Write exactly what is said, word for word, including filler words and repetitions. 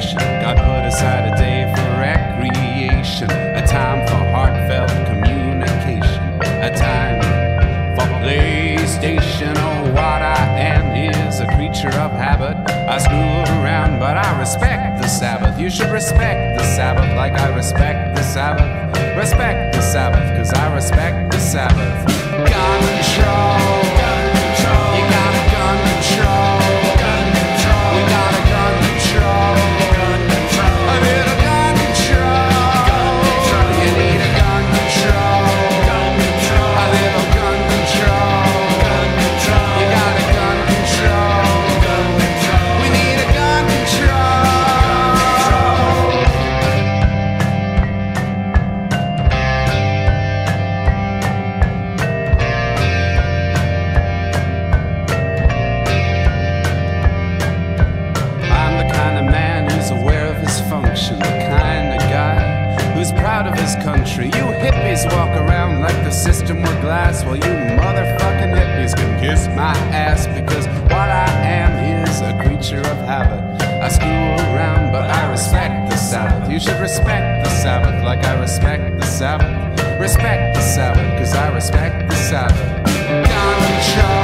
conversation. God put aside a day for recreation, a time for heartfelt communication, a time for PlayStation. Oh, what I am is a creature of habit. I screw around, but I respect the Sabbath. You should respect the Sabbath like I respect the Sabbath. Respect the Sabbath, 'cause I respect the Sabbath. Gun control. Gun control. You got gun control. Gun control. We got a gun control. Gun control. I need a gun control. Gun control. You need a gun control. Gun control. I need a gun control. Gun control. You got a gun control. Gun control. We need a gun control. Country. You hippies walk around like the system were glass. Well, you motherfucking hippies can kiss my ass, because what I am is a creature of habit. I screw around, but I respect the Sabbath. You should respect the Sabbath like I respect the Sabbath. Respect the Sabbath, 'cause I respect the Sabbath. Gun control.